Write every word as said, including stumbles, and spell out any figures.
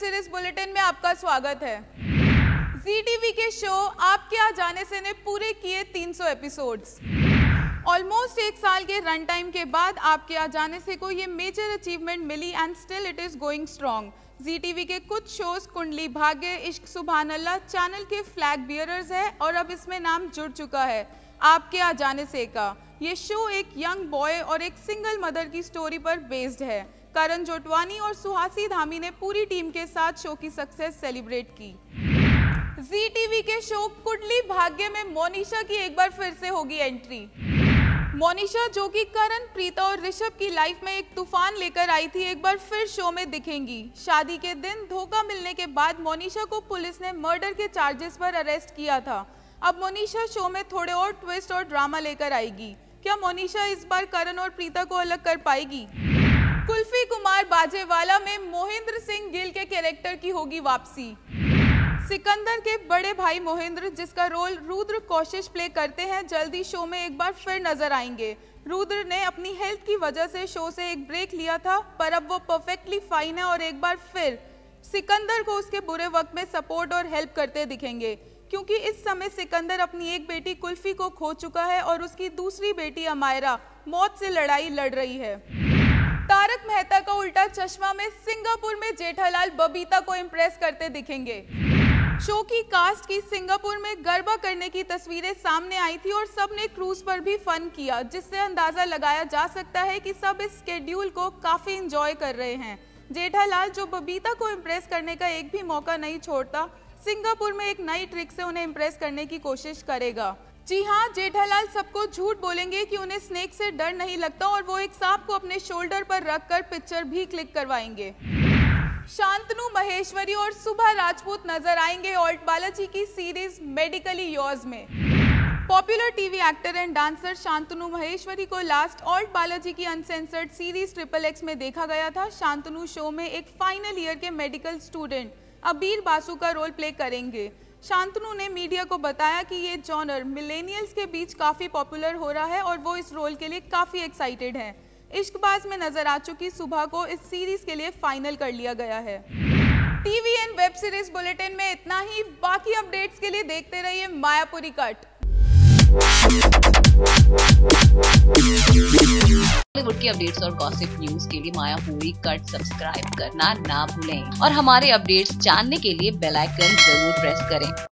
Series bulletin में आपका स्वागत है। ज़ी टी वी के शो आपके आ जाने से ने पूरे किए तीन सौ एपिसोड्स। ऑलमोस्ट एक साल के रन टाइम के बाद आपके आ जाने से को ये मेजर अचीवमेंट मिली and still it is going strong. Zee T V के कुछ शोज कुंडली भाग्य, इश्क सुबहानल्ला चैनल के फ्लैग बियरर्स है और अब इसमें नाम जुड़ चुका है आपके आ जाने से का। ये शो एक यंग बॉय और एक सिंगल मदर की स्टोरी पर बेस्ड है। करन जोटवानी और सुहासी धामी ने पूरी टीम के साथ शो की सक्सेस सेलिब्रेट की। ज़ी टी वी के शो कुंडली भाग्य में मोनिशा की एक बार फिर से होगी एंट्री। मोनिशा जो कि करण, प्रीता और ऋषभ की लाइफ में एक तूफान लेकर आई थी, एक बार फिर शो में दिखेंगी। शादी के दिन धोखा मिलने के बाद मोनिशा को पुलिस ने मर्डर के चार्जेस पर अरेस्ट किया था। अब मोनिशा शो में थोड़े और ट्विस्ट और ड्रामा लेकर आएगी। क्या मोनिशा इस बार करण और प्रीता को अलग कर पाएगी? कुल्फी कुमार बाजेवाला में महेंद्र सिंह गिल के कैरेक्टर की होगी वापसी। सिकंदर के बड़े भाई महेंद्र, जिसका रोल रुद्र कौशिक प्ले करते हैं, जल्दी शो में एक बार फिर नजर आएंगे। रुद्र ने अपनी हेल्थ की वजह से शो से एक ब्रेक लिया था, पर अब वो परफेक्टली फाइन है और एक बार फिर सिकंदर को उसके बुरे वक्त में सपोर्ट और हेल्प करते दिखेंगे, क्योंकि इस समय सिकंदर अपनी एक बेटी कुल्फी को खो चुका है और उसकी दूसरी बेटी अमायरा मौत से लड़ाई लड़ रही है। तारक मेहता का उल्टा चश्मा में सिंगापुर में जेठालाल बबीता को इम्प्रेस करते दिखेंगे। शो की कास्ट की सिंगापुर में गरबा करने की तस्वीरें सामने आई थी और सब ने क्रूज पर भी फन किया, जिससे अंदाजा लगाया जा सकता है कि सब इस स्केड्यूल को काफी एंजॉय कर रहे हैं। जेठालाल, जो बबीता को इम्प्रेस करने का एक भी मौका नहीं छोड़ता, सिंगापुर में एक नई ट्रिक से उन्हें इम्प्रेस करने की कोशिश करेगा। जी हाँ, जेठालाल सबको झूठ बोलेंगे कि उन्हें स्नेक से डर नहीं लगता और वो एक सांप को अपने शोल्डर पर रखकर पिक्चर भी क्लिक करवाएंगे। शांतनु महेश्वरी और सुबह राजपूत नजर आएंगे ऑल्ट बालाजी की सीरीज मेडिकली यूज़ में। Popular TV actor and dancer Shantanu Maheshwari को लास्ट ऑल्ट बालाजी की अनसेंसर्ड सीरीज ट्रिपल एक्स में देखा गया था। शांतनु शो में एक फाइनल ईयर के मेडिकल स्टूडेंट अबीर बासू का रोल प्ले करेंगे। शांतनु ने मीडिया को बताया कि ये जॉनर मिलेनियल्स के बीच काफ़ी पॉपुलर हो रहा है और वो इस रोल के लिए काफ़ी एक्साइटेड हैं। इश्कबाज में नजर आ चुकी सुबह को इस सीरीज के लिए फाइनल कर लिया गया है। TV and web series bulletin में इतना ही। बाकी अपडेट्स के लिए देखते रहिए मायापुरी कट। बॉलीवुड की अपडेट्स और गॉसिप न्यूज के लिए मायापुरी कट सब्सक्राइब करना ना भूलें और हमारे अपडेट्स जानने के लिए बेल आइकन जरूर प्रेस करें।